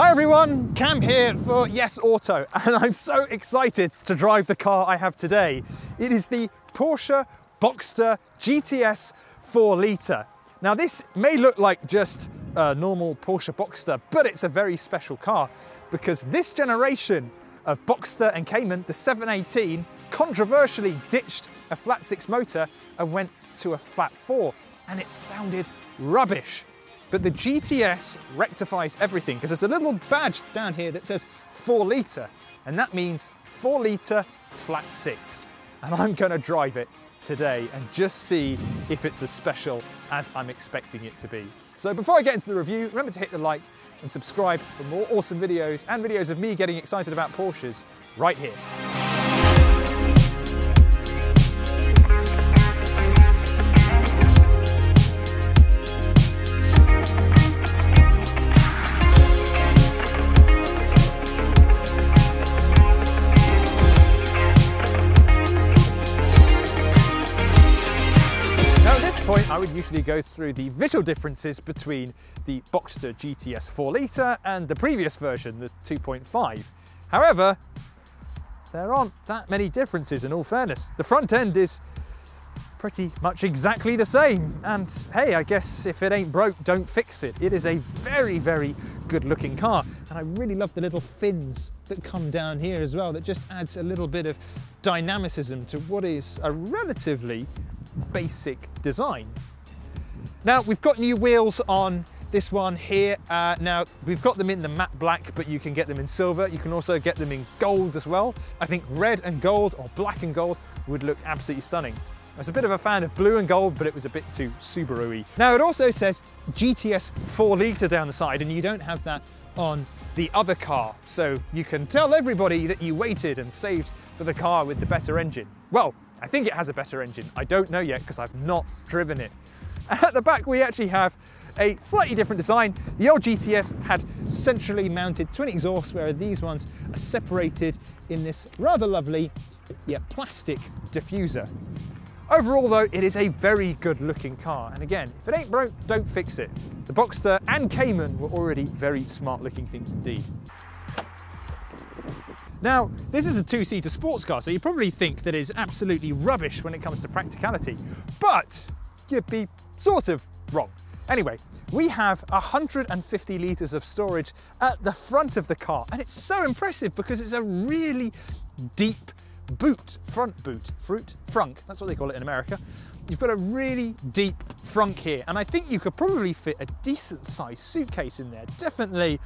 Hi everyone, Cam here for YesAuto, and I'm so excited to drive the car I have today. It is the Porsche Boxster GTS 4L. Now this may look like just a normal Porsche Boxster, but it's a very special car because this generation of Boxster and Cayman, the 718, controversially ditched a flat 6 motor and went to a flat 4, and it sounded rubbish. But the GTS rectifies everything because there's a little badge down here that says 4L, and that means 4L flat 6. And I'm going to drive it today and just see if it's as special as I'm expecting it to be. So before I get into the review, remember to hit the like and subscribe for more awesome videos and videos of me getting excited about Porsches right here. I would usually go through the visual differences between the Boxster GTS 4L and the previous version, the 2.5. However, there aren't that many differences in all fairness. The front end is pretty much exactly the same, and hey, I guess if it ain't broke, don't fix it. It is a very, very good looking car, and I really love the little fins that come down here as well. That just adds a little bit of dynamicism to what is a relatively basic design. Now we've got new wheels on this one here. Now we've got them in the matte black, but you can get them in silver. You can also get them in gold as well. I think red and gold or black and gold would look absolutely stunning. I was a bit of a fan of blue and gold, but it was a bit too Subaru-y. Now it also says GTS 4L down the side, and you don't have that on the other car. So you can tell everybody that you waited and saved for the car with the better engine. Well, I think it has a better engine. I don't know yet because I've not driven it. At the back, we actually have a slightly different design. The old GTS had centrally mounted twin exhausts, whereas these ones are separated in this rather lovely yet plastic diffuser. Overall though, it is a very good looking car. And again, if it ain't broke, don't fix it. The Boxster and Cayman were already very smart looking things indeed. Now, this is a two-seater sports car, so you probably think that it's absolutely rubbish when it comes to practicality, but you'd be sort of wrong. Anyway, we have 150 litres of storage at the front of the car, and it's so impressive because it's a really deep boot, front boot, frunk, that's what they call it in America. You've got a really deep frunk here, and I think you could probably fit a decent-sized suitcase in there, definitely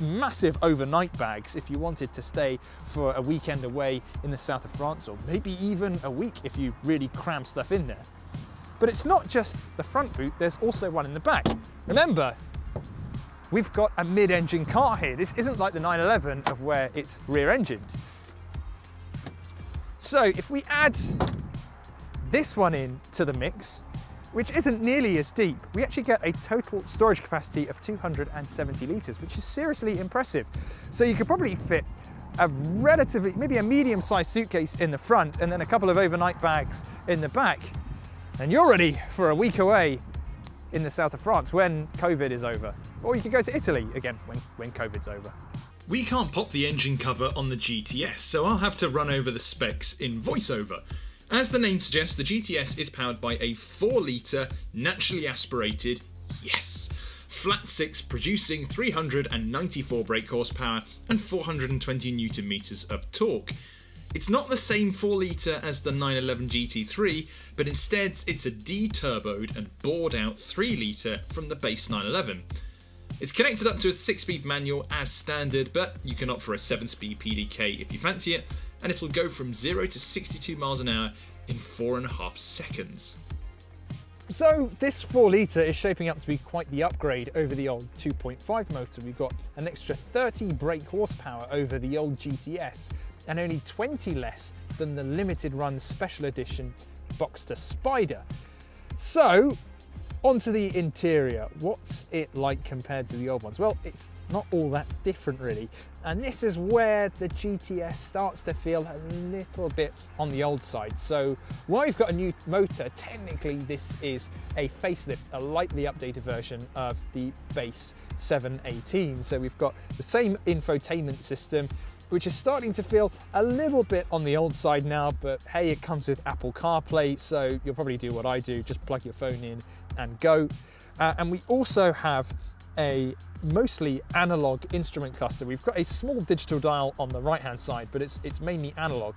massive overnight bags if you wanted to stay for a weekend away in the south of France, or maybe even a week if you really cram stuff in there. But it's not just the front boot, there's also one in the back. Remember, we've got a mid-engine car here. This isn't like the 911 of where it's rear-engined. So if we add this one in to the mix, which isn't nearly as deep, we actually get a total storage capacity of 270 litres, which is seriously impressive. So you could probably fit a relatively, maybe a medium-sized suitcase in the front and then a couple of overnight bags in the back. And you're ready for a week away in the south of France when COVID is over. Or you could go to Italy again when COVID's over. We can't pop the engine cover on the GTS, so I'll have to run over the specs in voiceover. As the name suggests, the GTS is powered by a 4L naturally aspirated, yes, flat 6 producing 394 brake horsepower and 420 newton meters of torque. It's not the same 4L as the 911 GT3, but instead it's a de-turboed and bored out 3L from the base 911. It's connected up to a 6-speed manual as standard, but you can opt for a 7-speed PDK if you fancy it, and it'll go from 0 to 62 miles an hour in 4.5 seconds. So this 4L is shaping up to be quite the upgrade over the old 2.5 motor. We've got an extra 30 brake horsepower over the old GTS, and only 20 less than the limited run special edition Boxster Spyder. So Onto the interior, what's it like compared to the old ones? Well, it's not all that different really. And this is where the GTS starts to feel a little bit on the old side. So while you've got a new motor, technically this is a facelift, a lightly updated version of the base 718. So we've got the same infotainment system, which is starting to feel a little bit on the old side now, but hey, it comes with Apple CarPlay, so you'll probably do what I do, just plug your phone in and go. And we also have a mostly analog instrument cluster. We've got a small digital dial on the right-hand side, but it's mainly analog.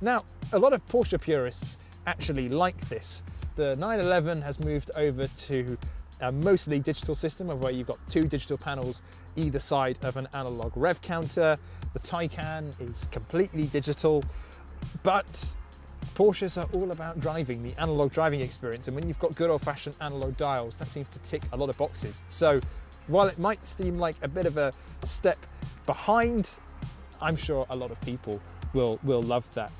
Now, a lot of Porsche purists actually like this. The 911 has moved over to a mostly digital system of where you've got two digital panels either side of an analog rev counter. The Taycan is completely digital, but Porsches are all about driving, the analog driving experience, and when you've got good old-fashioned analog dials, that seems to tick a lot of boxes. So while it might seem like a bit of a step behind, I'm sure a lot of people will love that.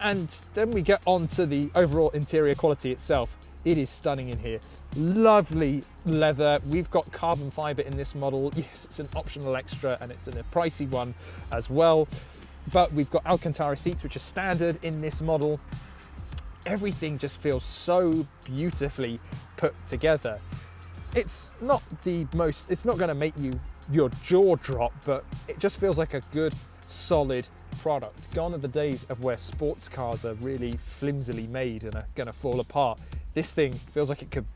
And then we get on to the overall interior quality itself. It is stunning in here. Lovely leather. We've got carbon fiber in this model. Yes, it's an optional extra and it's a pricey one as well. But we've got Alcantara seats, which are standard in this model. Everything just feels so beautifully put together. It's not gonna make your jaw drop, but it just feels like a good, solid product. Gone are the days of where sports cars are really flimsily made and are gonna fall apart. This thing feels like it could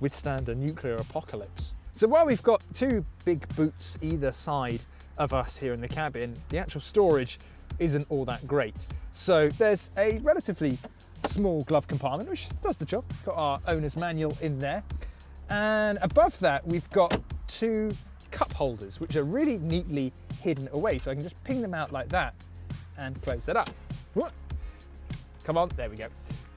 withstand a nuclear apocalypse. So while we've got two big boots either side of us here in the cabin, the actual storage isn't all that great. So there's a relatively small glove compartment, which does the job. Got our owner's manual in there. And above that, we've got two cup holders, which are really neatly hidden away. So I can just ping them out like that and close that up. Come on, there we go.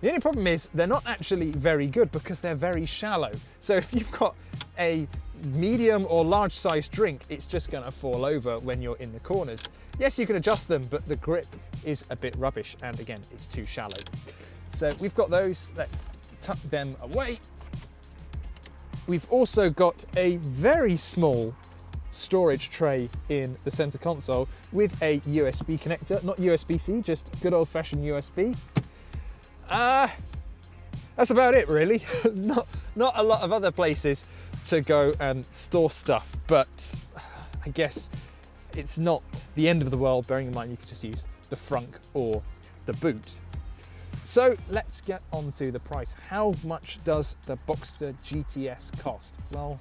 The only problem is they're not actually very good because they're very shallow. So if you've got a medium or large size drink, it's just gonna fall over when you're in the corners. Yes, you can adjust them, but the grip is a bit rubbish. And again, it's too shallow. So we've got those, let's tuck them away. We've also got a very small storage tray in the center console with a USB connector, not USB-C, just good old fashioned USB. That's about it really. Not a lot of other places to go and store stuff, but I guess it's not the end of the world, bearing in mind you could just use the frunk or the boot. So let's get on to the price. How much does the Boxster GTS cost? Well,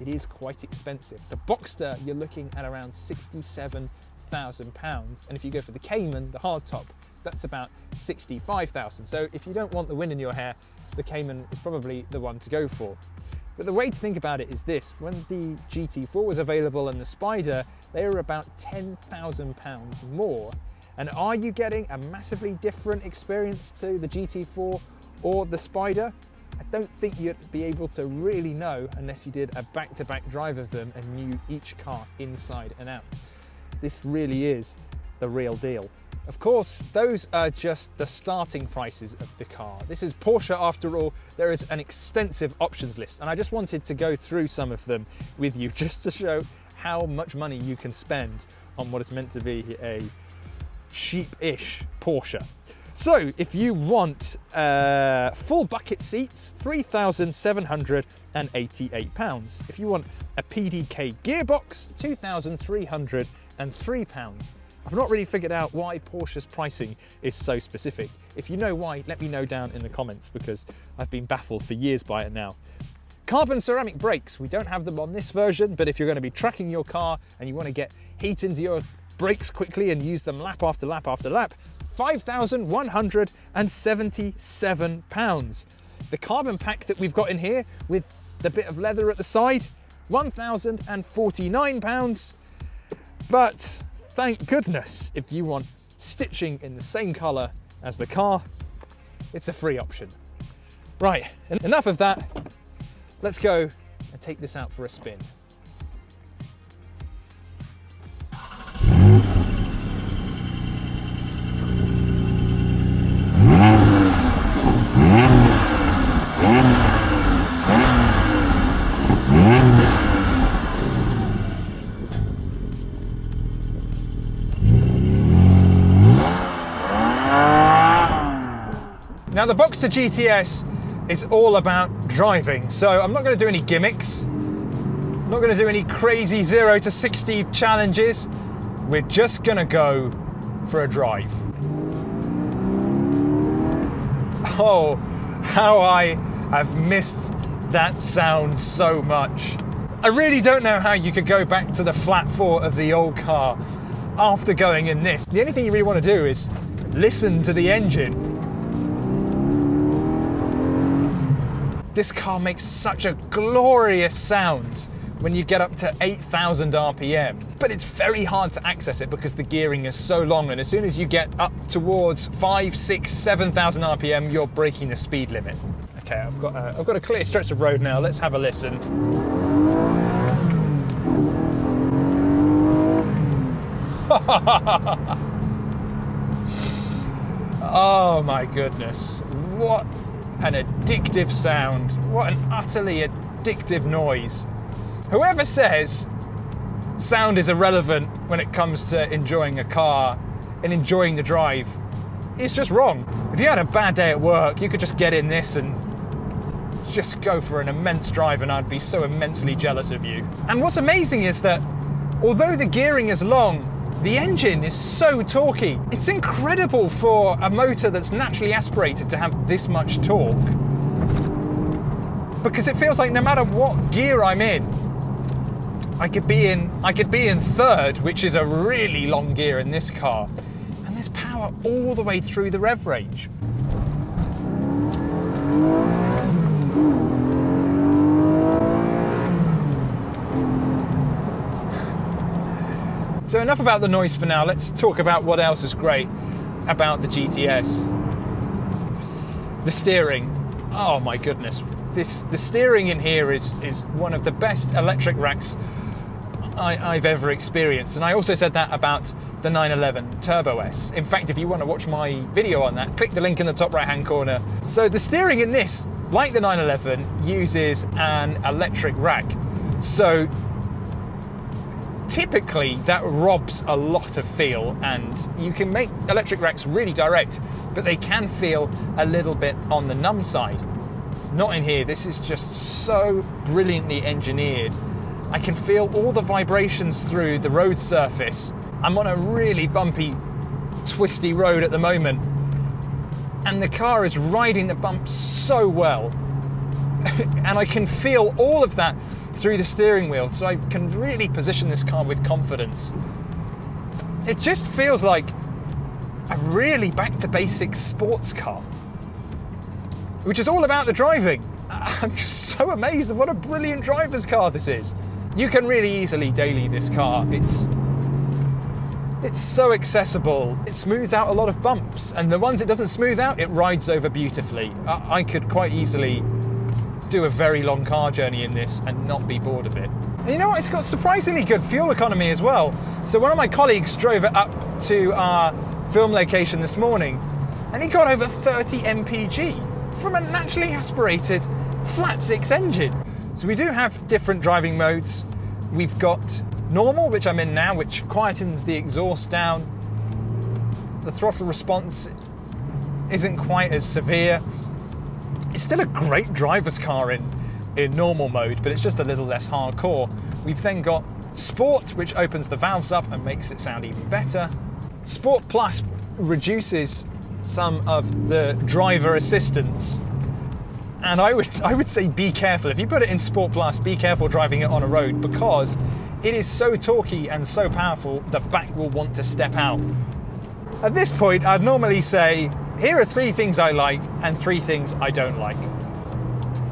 it is quite expensive. The Boxster, you're looking at around £67,000, and if you go for the Cayman, the hardtop, that's about £65,000. So if you don't want the wind in your hair, the Cayman is probably the one to go for. But the way to think about it is this: when the GT4 was available and the Spyder, they were about £10,000 more. And are you getting a massively different experience to the GT4 or the Spyder? I don't think you'd be able to really know unless you did a back-to-back drive of them and knew each car inside and out. This really is the real deal. Of course, those are just the starting prices of the car. This is Porsche after all. There is an extensive options list, and I just wanted to go through some of them with you just to show how much money you can spend on what is meant to be a cheap-ish Porsche. So if you want full bucket seats, £3,788. If you want a PDK gearbox, £2,303. I've not really figured out why Porsche's pricing is so specific. If you know why, let me know down in the comments, because I've been baffled for years by it now. Carbon ceramic brakes. We don't have them on this version, but if you're going to be tracking your car and you want to get heat into your brakes quickly and use them lap after lap after lap, £5,177. The carbon pack that we've got in here with the bit of leather at the side, £1,049. But thank goodness, if you want stitching in the same color as the car, it's a free option. Right, enough of that. Let's go and take this out for a spin. Now the Boxster GTS is all about driving, so I'm not going to do any gimmicks. I'm not going to do any crazy 0 to 60 challenges. We're just going to go for a drive. Oh, how I have missed that sound so much. I really don't know how you could go back to the flat four of the old car after going in this. The only thing you really want to do is listen to the engine. This car makes such a glorious sound when you get up to 8,000 RPM, but it's very hard to access it because the gearing is so long, and as soon as you get up towards 5, 6, 7,000 RPM, you're breaking the speed limit. Okay, I've got a clear stretch of road now. Let's have a listen. Oh my goodness, what an addictive sound. What an utterly addictive noise. Whoever says sound is irrelevant when it comes to enjoying a car and enjoying the drive, it's just wrong. If you had a bad day at work, you could just get in this and just go for an immense drive, and I'd be so immensely jealous of you. And what's amazing is that although the gearing is long, the engine is so torquey. It's incredible for a motor that's naturally aspirated to have this much torque, because it feels like no matter what gear I'm in, I could be in third, which is a really long gear in this car, and there's power all the way through the rev range. So enough about the noise for now. Let's talk about what else is great about the GTS. The steering. Oh my goodness. The steering in here is one of the best electric racks I've ever experienced. And I also said that about the 911 Turbo S. In fact, if you want to watch my video on that, click the link in the top right-hand corner. So the steering in this, like the 911, uses an electric rack. So typically that robs a lot of feel, and you can make electric racks really direct, but they can feel a little bit on the numb side. Not in here. This is just so brilliantly engineered. I can feel all the vibrations through the road surface. I'm on a really bumpy, twisty road at the moment, and the car is riding the bump so well. And I can feel all of that through the steering wheel, so I can really position this car with confidence. It just feels like a really back-to-basics sports car, which is all about the driving. I'm just so amazed at what a brilliant driver's car this is. You can really easily daily this car. It's so accessible. It smooths out a lot of bumps, and the ones it doesn't smooth out, it rides over beautifully. I could quite easily do a very long car journey in this and not be bored of it. And you know what? It's got surprisingly good fuel economy as well. So one of my colleagues drove it up to our film location this morning, and he got over 30 mpg. From a naturally aspirated flat six engine. So we do have different driving modes. We've got normal, which I'm in now, which quietens the exhaust down. The throttle response isn't quite as severe. It's still a great driver's car in normal mode, but it's just a little less hardcore. We've then got Sport, which opens the valves up and makes it sound even better. Sport Plus reduces some of the driver assistance, and I would say be careful if you put it in Sport Plus. Be careful driving it on a road, because it is so torquey and so powerful the back will want to step out. At this point, I'd normally say here are 3 things I like and 3 things I don't like.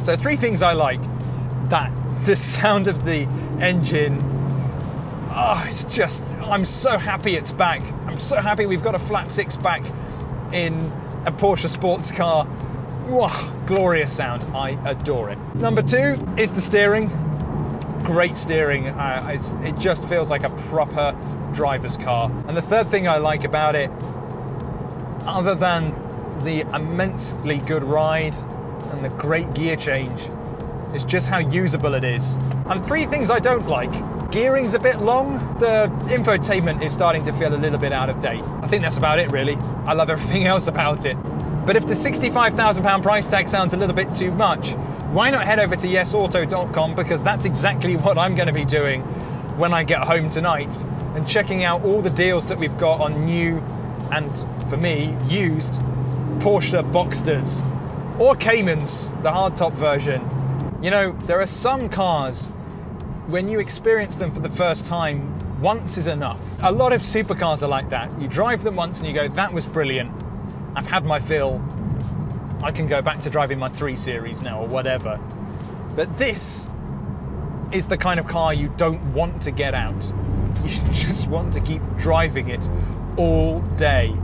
So 3 things I like: that the sound of the engine. Oh, it's just, I'm so happy it's back. I'm so happy we've got a flat six back in a Porsche sports car. Wow, glorious sound. I adore it. Number 2 is the steering. Great steering. It just feels like a proper driver's car. And the third thing I like about it, other than the immensely good ride and the great gear change, is just how usable it is. And 3 things I don't like. Gearing's a bit long. The infotainment is starting to feel a little bit out of date. I think that's about it, really. I love everything else about it. But if the £65,000 price tag sounds a little bit too much, why not head over to yesauto.com, because that's exactly what I'm going to be doing when I get home tonight and checking out all the deals that we've got on new and, for me, used Porsche Boxsters or Caymans, the hardtop version. You know, there are some cars, when you experience them for the first time, once is enough. A lot of supercars are like that. You drive them once and you go, that was brilliant. I've had my fill. I can go back to driving my 3 Series now or whatever. But this is the kind of car you don't want to get out. You just want to keep driving it all day.